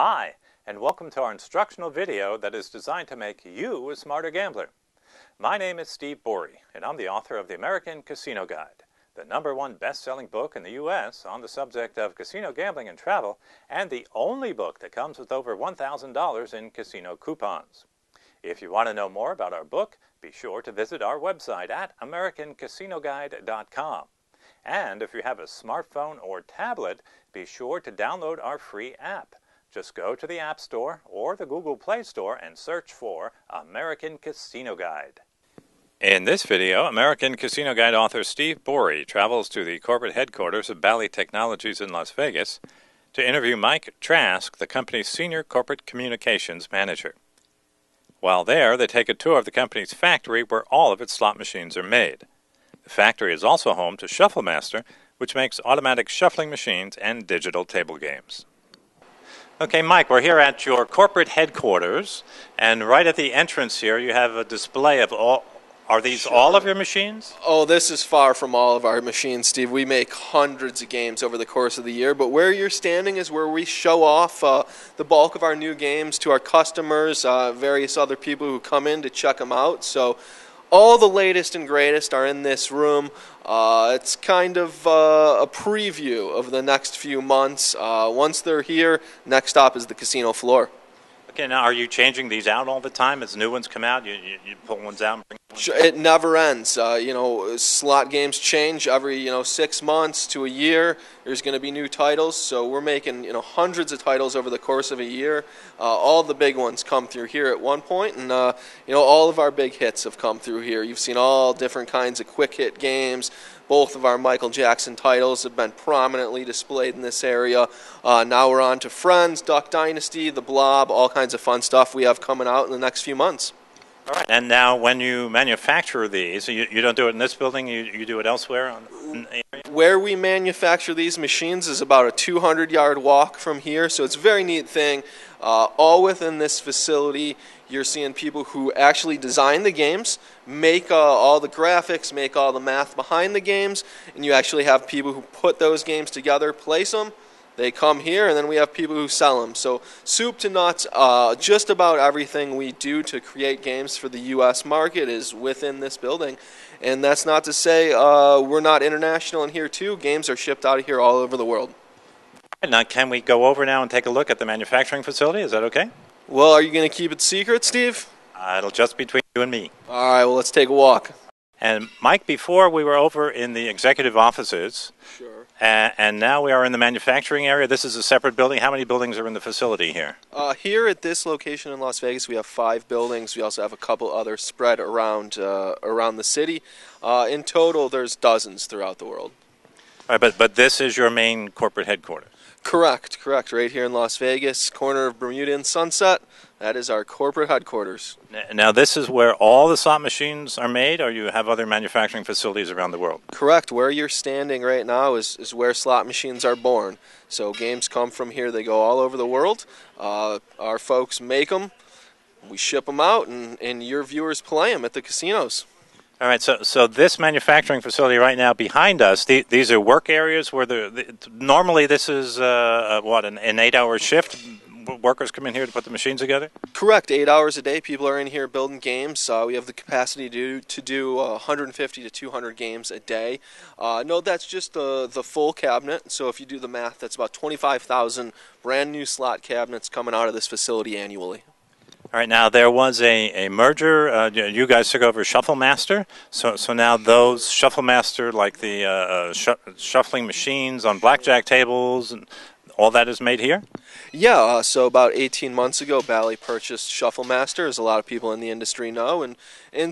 Hi, and welcome to our instructional video that is designed to make you a smarter gambler. My name is Steve Bourie, and I'm the author of the American Casino Guide, the #1 best-selling book in the U.S. on the subject of casino gambling and travel, and the only book that comes with over $1,000 in casino coupons. If you want to know more about our book, be sure to visit our website at americancasinoguide.com. And if you have a smartphone or tablet, be sure to download our free app. Just go to the App Store or the Google Play Store and search for American Casino Guide. In this video, American Casino Guide author Steve Bourie travels to the corporate headquarters of Bally Technologies in Las Vegas to interview Mike Trask, the company's senior corporate communications manager. While there, they take a tour of the company's factory where all of its slot machines are made. The factory is also home to Shuffle Master, which makes automatic shuffling machines and digital table games. Okay, Mike, we're here at your corporate headquarters, and right at the entrance here you have a display of all. Are these all of your machines? Oh, this is far from all of our machines, Steve. We make hundreds of games over the course of the year, but where you're standing is where we show off the bulk of our new games to our customers, various other people who come in to check them out. So all the latest and greatest are in this room. It's kind of a preview of the next few months. Once they're here, next stop is the casino floor. Okay, now are you changing these out all the time? As new ones come out, you pull ones out? And bring ones out? It never ends. You know, slot games change every 6 months to a year. There's going to be new titles, so we're making hundreds of titles over the course of a year. All the big ones come through here at one point, and all of our big hits have come through here. You've seen all different kinds of quick hit games. Both of our Michael Jackson titles have been prominently displayed in this area. Now we're on to Friends, Duck Dynasty, The Blob, all kinds of fun stuff we have coming out in the next few months. All right. And now when you manufacture these, you don't do it in this building, you do it elsewhere? In the area? Where we manufacture these machines is about a 200-yard walk from here, so it's a very neat thing. All within this facility, you're seeing people who actually design the games, make all the graphics, make all the math behind the games, and you actually have people who put those games together, place them. They come here, and then we have people who sell them. So soup to nuts, just about everything we do to create games for the U.S. market is within this building. And that's not to say we're not international in here, too. Games are shipped out of here all over the world. Now, can we go over now and take a look at the manufacturing facility? Is that okay? Well, are you going to keep it secret, Steve? It'll just be between you and me. All right, well, let's take a walk. And, Mike, before we were over in the executive offices. Sure. And now we are in the manufacturing area. This is a separate building. How many buildings are in the facility here? Here at this location in Las Vegas, we have 5 buildings. We also have a couple others spread around the city. In total, there's dozens throughout the world. All right, but this is your main corporate headquarters? Correct, correct. Right here in Las Vegas, corner of Bermuda and Sunset. That is our corporate headquarters. Now, this is where all the slot machines are made, or you have other manufacturing facilities around the world? Correct. Where you're standing right now is where slot machines are born. So games come from here. They go all over the world. Our folks make them. We ship them out, and your viewers play them at the casinos. All right, so this manufacturing facility right now behind us, these are work areas where normally this is, an 8-hour shift? Workers come in here to put the machines together? Correct. 8 hours a day, people are in here building games. We have the capacity to do 150 to 200 games a day. No, that's just the full cabinet. So if you do the math, that's about 25,000 brand new slot cabinets coming out of this facility annually. All right, now there was a merger. You guys took over Shuffle Master, so now those Shuffle Master, like the shuffling machines on blackjack tables, and all that is made here? Yeah, so about 18 months ago, Bally purchased Shuffle Master, as a lot of people in the industry know, and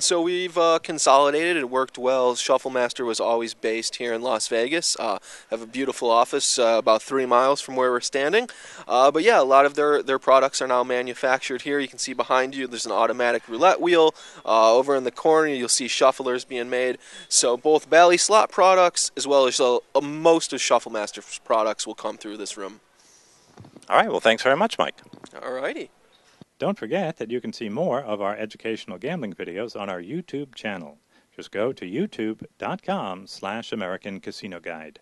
so we've consolidated. It worked well. Shuffle Master was always based here in Las Vegas. Have a beautiful office about 3 miles from where we're standing. But yeah, a lot of their products are now manufactured here. You can see behind you there's an automatic roulette wheel. Over in the corner you'll see shufflers being made. So both Bally slot products as well as most of Shuffle Master's products will come through this room. All right, well, thanks very much, Mike. All righty. Don't forget that you can see more of our educational gambling videos on our YouTube channel. Just go to youtube.com/American Casino Guide.